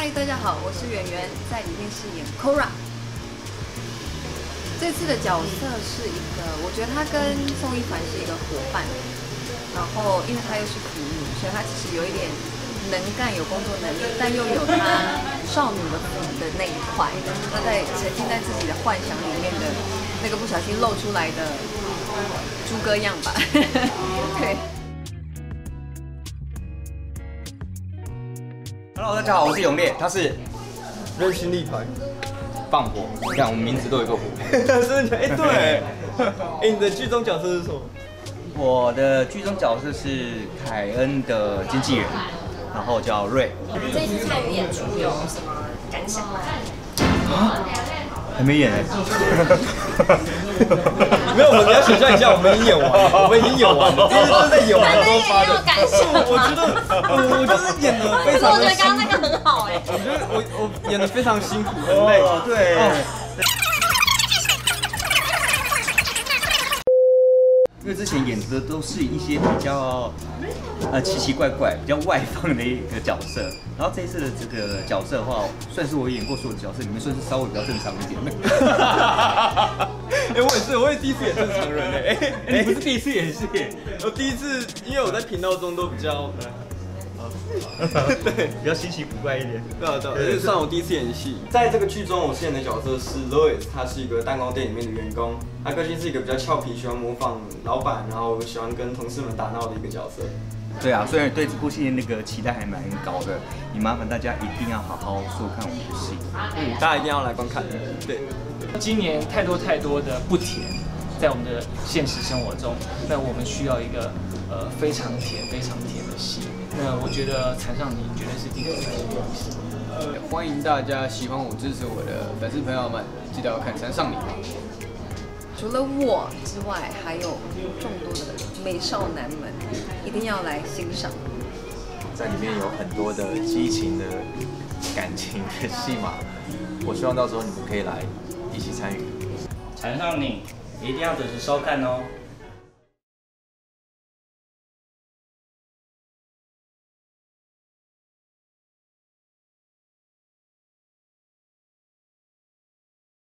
嗨，大家好，我是圆圆，在里面饰演 Cora。这次的角色是一个，我觉得他跟宋一凡是一个伙伴，然后因为他又是腐女，所以他其实有一点能干，有工作能力，但又有他少女的腐的那一块。他在沉浸在自己的幻想里面的那个不小心露出来的猪哥样吧，对。 Hello， 大家好，我是永烈，他是热心立团放火。你看，我们名字都有一个火，真的？哎，对。哎，你的剧中角色是什么？我的剧中角色是凯恩的经纪人，然后叫瑞。这次参与演出有什么感想？啊？还没演哎。没有，我们要想象一下，我们已经演完了，我们已经演完了，这都在演完了后发的。我觉得我就是演的非常辛苦。我觉得刚刚那个很好哎。我觉得我演的非常辛苦，很累。对。因为之前演的都是一些比较奇奇怪怪、比较外放的一个角色，然后这一次的这个角色的话，算是我演过所有的角色里面算是稍微比较正常一点的。 哎，我也是，我也第一次演正常人哎！你不是第一次演戏，我第一次，因为我在频道中都比较，对，比较稀奇古怪一点。对啊，对，算我第一次演戏。在这个剧中，我饰演的角色是 Lois， 她是一个蛋糕店里面的员工，她个性是一个比较俏皮，喜欢模仿老板，然后喜欢跟同事们打闹的一个角色。对啊，虽然对这部戏那个期待还蛮高的，也麻烦大家一定要好好收看我们的戏，大家一定要来观看。对。 今年太多的不甜，在我们的现实生活中，那我们需要一个非常甜、非常甜的戏。那我觉得缠上你绝对是第一个东西。欢迎大家喜欢我、支持我的粉丝朋友们，记得要看《缠上你》。除了我之外，还有众多的美少男们，一定要来欣赏。在里面有很多的激情的感情的戏码，我希望到时候你们可以来。 一起参与，缠上你，一定要准时收看哦。